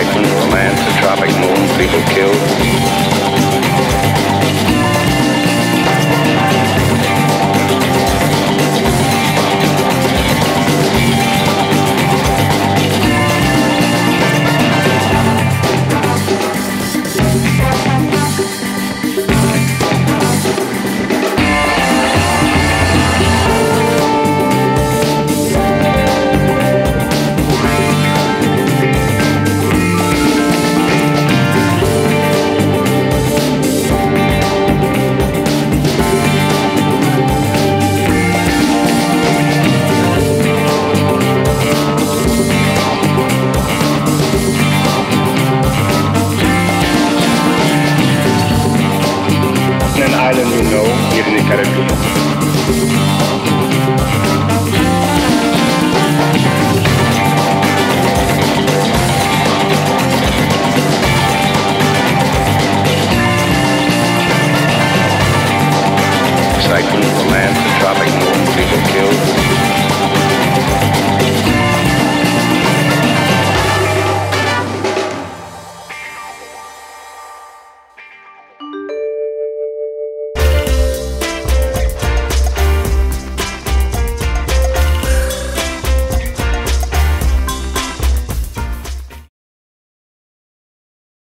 cyclone, from man to tropic moon, people killed.